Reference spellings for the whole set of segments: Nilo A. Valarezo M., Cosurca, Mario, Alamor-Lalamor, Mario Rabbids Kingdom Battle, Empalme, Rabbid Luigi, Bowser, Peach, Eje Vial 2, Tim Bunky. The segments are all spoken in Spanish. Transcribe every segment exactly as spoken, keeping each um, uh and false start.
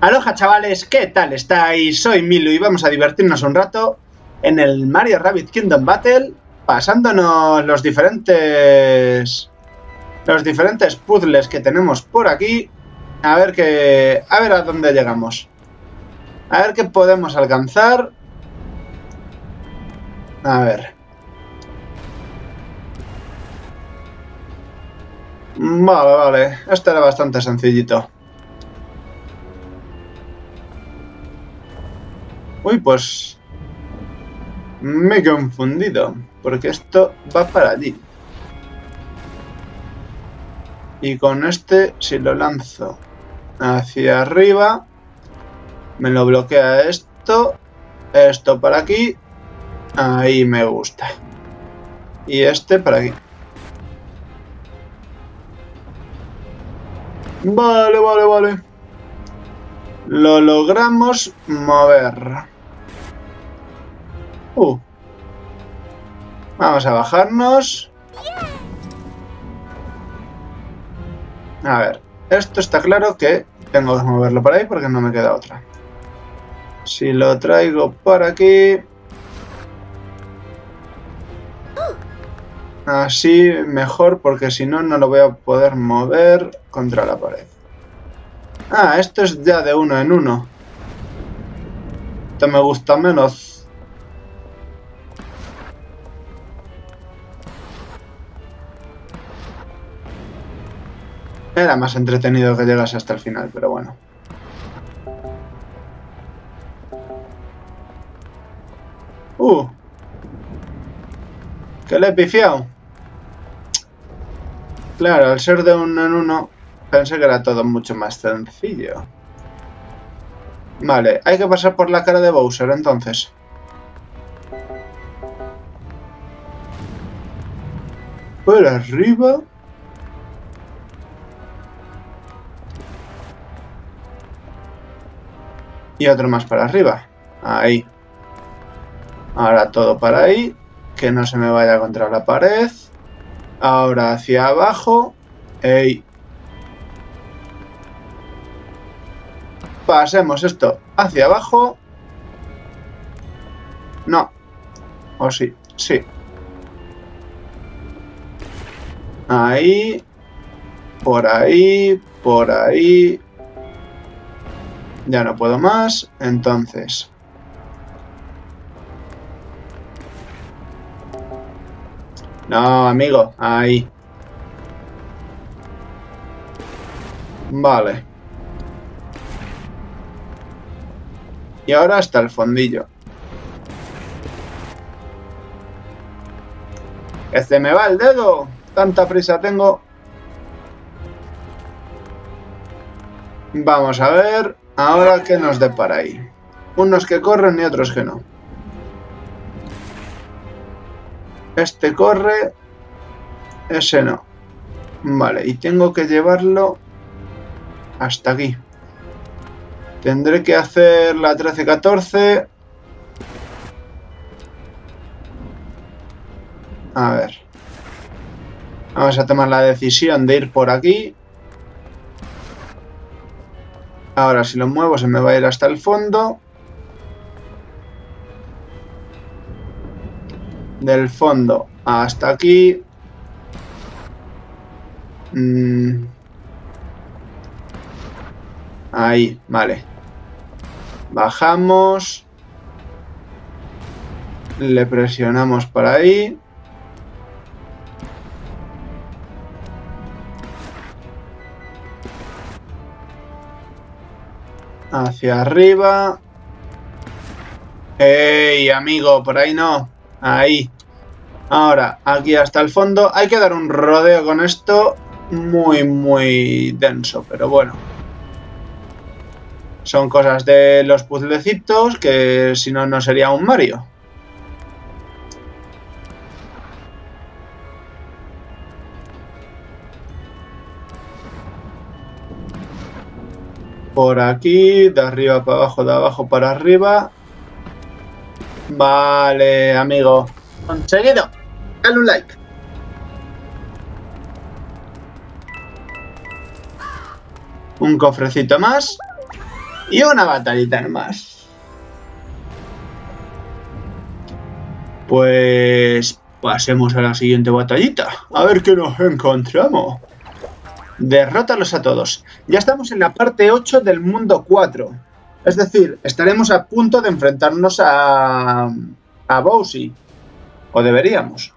Aloha chavales, ¿qué tal estáis? Soy Milu y vamos a divertirnos un rato en el Mario Rabbids Kingdom Battle, pasándonos los diferentes los diferentes puzzles que tenemos por aquí, a ver que a ver a dónde llegamos. A ver qué podemos alcanzar. A ver. Vale, vale, este era bastante sencillito. Uy, pues me he confundido, porque esto va para allí. Y con este, si lo lanzo hacia arriba, me lo bloquea esto, esto para aquí, ahí me gusta. Y este para aquí. Vale, vale, vale. Lo logramos mover. Uh. Vamos a bajarnos. A ver, esto está claro que tengo que moverlo para ahí porque no me queda otra. Si lo traigo por aquí, así mejor, porque si no, no lo voy a poder mover contra la pared. Ah, esto es ya de uno en uno. Esto me gusta menos. Era más entretenido que llegase hasta el final, pero bueno. Uh. Que le he pifiado. Claro, al ser de uno en uno, pensé que era todo mucho más sencillo. Vale, hay que pasar por la cara de Bowser, entonces. Por arriba. Y otro más para arriba. Ahí. Ahora todo para ahí. Que no se me vaya contra la pared. Ahora hacia abajo. Ey. Pasemos esto hacia abajo. No. O sí. Sí. Ahí. Por ahí. Por ahí. Ya no puedo más, entonces. No, amigo, ahí. Vale. Y ahora hasta el fondillo. ¡Que se me va el dedo! Tanta prisa tengo. Vamos a ver. Ahora, ¿qué nos depara ahí? Unos que corren y otros que no. Este corre, ese no. Vale, y tengo que llevarlo hasta aquí. Tendré que hacer la trece catorce. A ver. Vamos a tomar la decisión de ir por aquí. Ahora si lo muevo se me va a ir hasta el fondo. Del fondo hasta aquí. Mm. Ahí, vale. Bajamos. Le presionamos para ahí. Hacia arriba. ¡Ey, amigo! Por ahí no. Ahí. Ahora, aquí hasta el fondo. Hay que dar un rodeo con esto muy, muy denso, pero bueno. Son cosas de los puzzlecitos que si no, no sería un Mario. Por aquí, de arriba para abajo, de abajo para arriba. Vale, amigo. Conseguido. Dale un like. Un cofrecito más. Y una batallita más. Pues pasemos a la siguiente batallita. A ver qué nos encontramos. Derrótalos a todos. Ya estamos en la parte ocho del mundo cuatro. Es decir, estaremos a punto de enfrentarnos a... a Bowser. O deberíamos.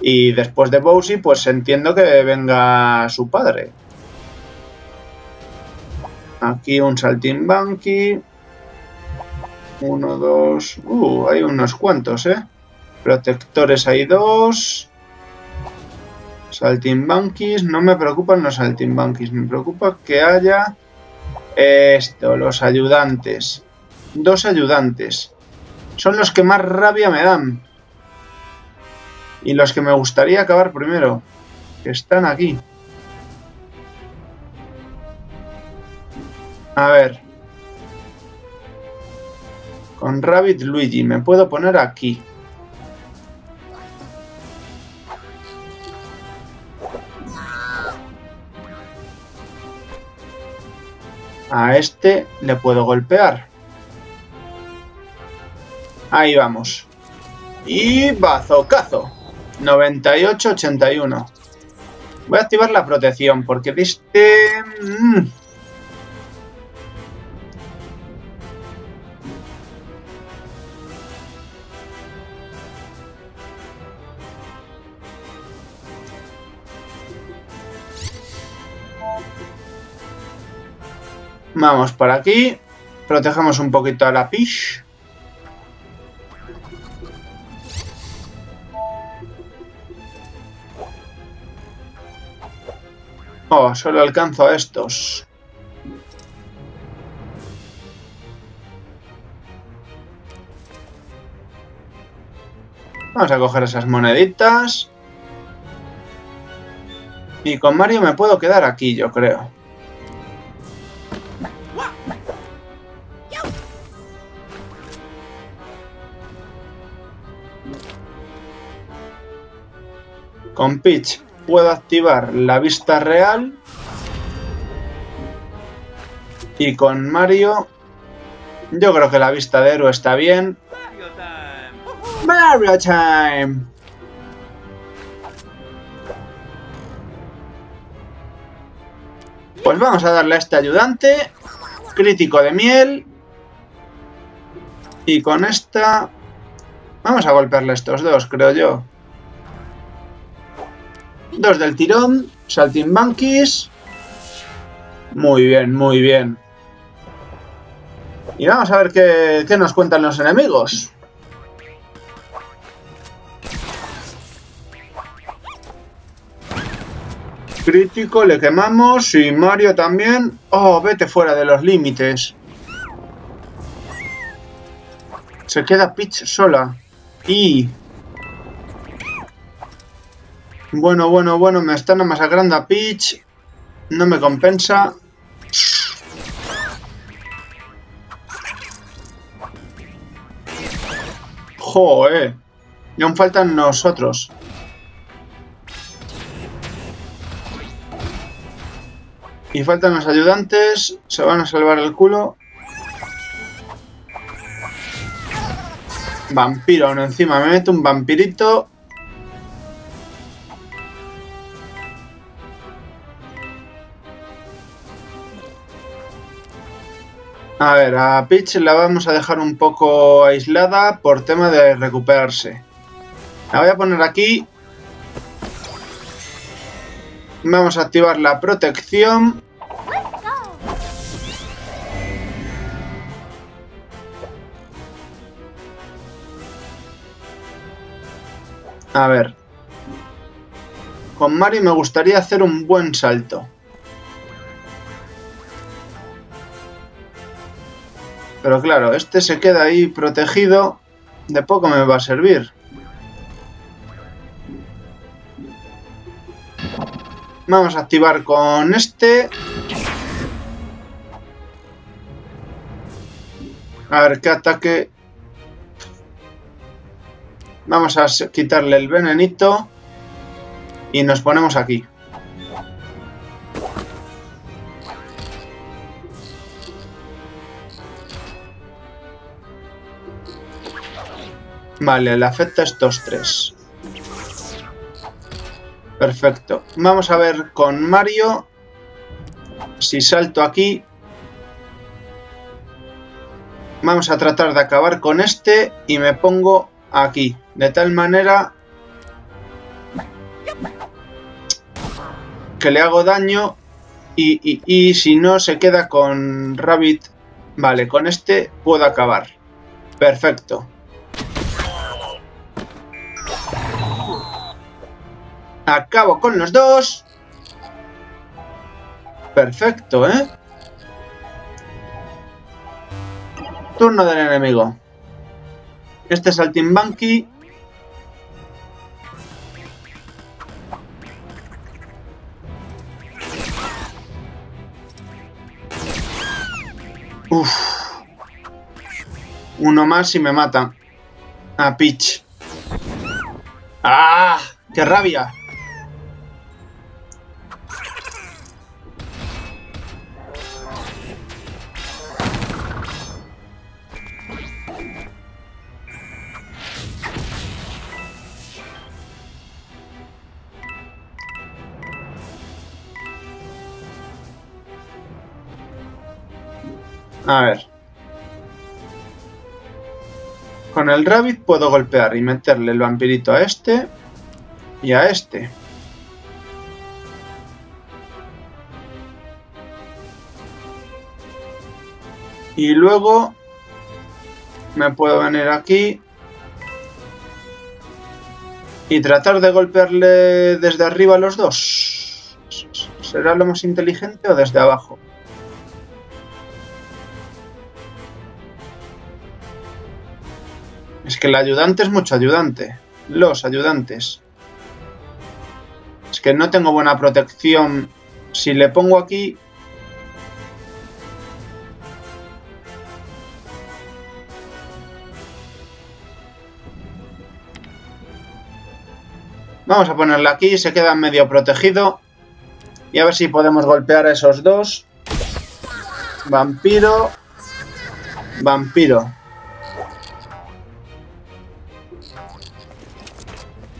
Y después de Bowser, pues entiendo que venga su padre. Aquí un saltín Bunky. Uno, dos... Uh, hay unos cuantos, ¿eh? Protectores hay dos. Saltimbanquis. No me preocupan los saltimbanquis. Me preocupa que haya... Esto, los ayudantes. Dos ayudantes. Son los que más rabia me dan. Y los que me gustaría acabar primero. Que están aquí. A ver. Con Rabbid Luigi. Me puedo poner aquí. A este le puedo golpear. Ahí vamos. Y bazocazo. noventa y ocho ochenta y uno. Voy a activar la protección porque de este... Mm. Vamos por aquí. Protejamos un poquito a la Peach. Oh, solo alcanzo a estos. Vamos a coger esas moneditas. Y con Mario me puedo quedar aquí, yo creo. Con Peach puedo activar la vista real y con Mario yo creo que la vista de héroe está bien. Mario Time. Pues vamos a darle a este ayudante, crítico de miel, y con esta vamos a golpearle a estos dos, creo yo. Dos del tirón, saltimbanquis. Muy bien, muy bien. Y vamos a ver qué, qué nos cuentan los enemigos. Crítico, le quemamos y Mario también. Oh, vete fuera de los límites. Se queda Peach sola. Y... Bueno, bueno, bueno, me están masacrando a Peach. No me compensa. Joder. Y aún faltan nosotros. Y faltan los ayudantes. Se van a salvar el culo. Vampiro aún encima. Me meto un vampirito. A ver, a Peach la vamos a dejar un poco aislada por tema de recuperarse. La voy a poner aquí. Vamos a activar la protección. A ver. Con Mario me gustaría hacer un buen salto. Pero claro, este se queda ahí protegido. De poco me va a servir. Vamos a activar con este. A ver qué ataque. Vamos a quitarle el venenito. Y nos ponemos aquí. Vale, le afecta estos tres. Perfecto. Vamos a ver con Mario. Si salto aquí. Vamos a tratar de acabar con este y me pongo aquí. De tal manera que le hago daño y, y, y si no se queda con Rabbid. Vale, con este puedo acabar. Perfecto. Acabo con los dos. Perfecto, ¿eh? Turno del enemigo. Este es el Tim Bunky. Uf. Uno más y me mata. A Peach. ¡Ah! ¡Qué rabia! A ver. Con el Rabbid puedo golpear y meterle el vampirito a este y a este. Y luego me puedo venir aquí y tratar de golpearle desde arriba a los dos. ¿Será lo más inteligente o desde abajo? Es que el ayudante es mucho ayudante. Los ayudantes. Es que no tengo buena protección. Si le pongo aquí... Vamos a ponerla aquí. Se queda medio protegido. Y a ver si podemos golpear a esos dos. Vampiro. Vampiro.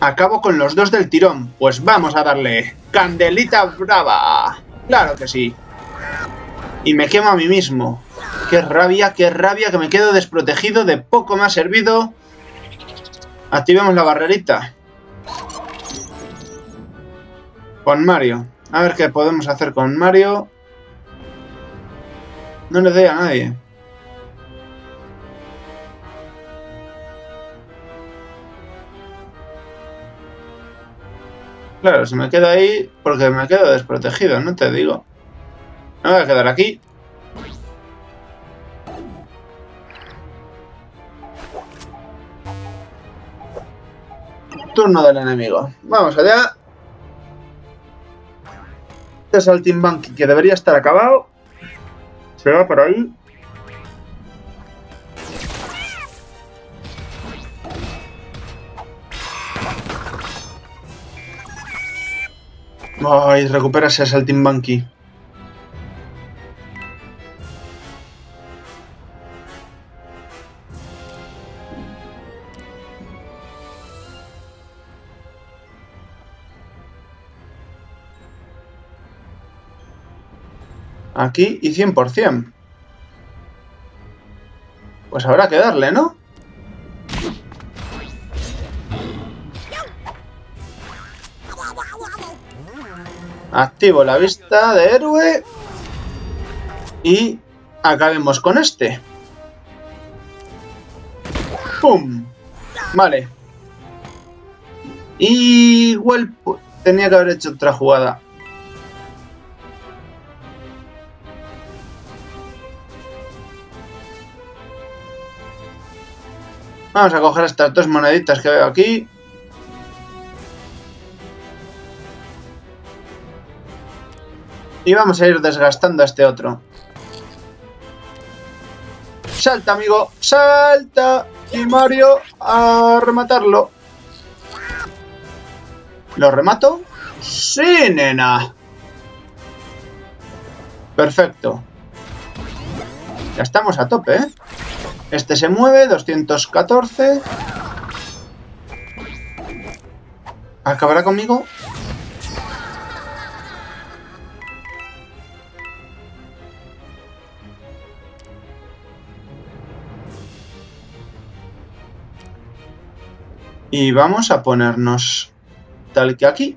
Acabo con los dos del tirón. Pues vamos a darle. ¡Candelita brava! ¡Claro que sí! Y me quemo a mí mismo. ¡Qué rabia, qué rabia! Que me quedo desprotegido. De poco me ha servido. Activemos la barrerita. Con Mario. A ver qué podemos hacer con Mario. No le doy a nadie. Claro, si me quedo ahí, porque me quedo desprotegido, no te digo. Me voy a quedar aquí. Turno del enemigo. Vamos allá. Este es el Tim Bunky, que debería estar acabado. Se va por ahí. Ay, recupera ese Tim Bunky. Aquí y cien por cien. Pues habrá que darle, ¿no? Activo la vista de héroe y acabemos con este. ¡Pum! Vale. Y igual tenía que haber hecho otra jugada. Vamos a coger estas dos moneditas que veo aquí. Y vamos a ir desgastando a este otro. ¡Salta, amigo! ¡Salta! Y Mario a rematarlo. ¿Lo remato? ¡Sí, nena! Perfecto. Ya estamos a tope, ¿eh? Este se mueve, doscientos catorce. ¿Acabará conmigo? Y vamos a ponernos tal que aquí,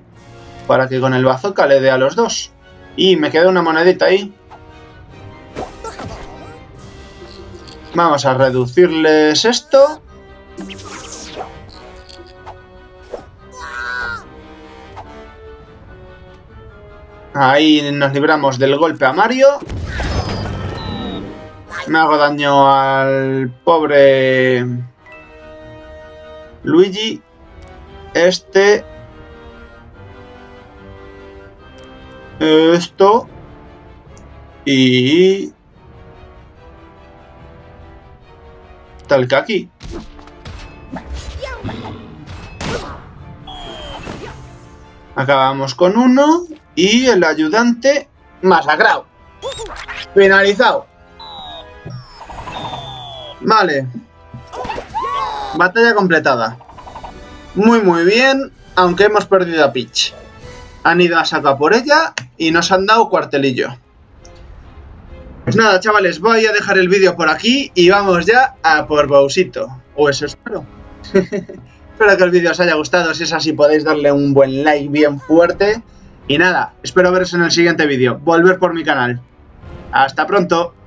para que con el bazooka le dé a los dos. Y me queda una monedita ahí. Vamos a reducirles esto. Ahí nos libramos del golpe a Mario. Me hago daño al pobre Luigi. Este. Esto. Y... tal que aquí. Acabamos con uno. Y el ayudante masacrado. Finalizado. Vale. Batalla completada. Muy muy bien. Aunque hemos perdido a Peach. Han ido a sacar por ella. Y nos han dado cuartelillo. Pues nada, chavales. Voy a dejar el vídeo por aquí. Y vamos ya a por Bowsito. O eso espero. Espero que el vídeo os haya gustado. Si es así podéis darle un buen like bien fuerte. Y nada, espero veros en el siguiente vídeo. Volver por mi canal. ¡Hasta pronto!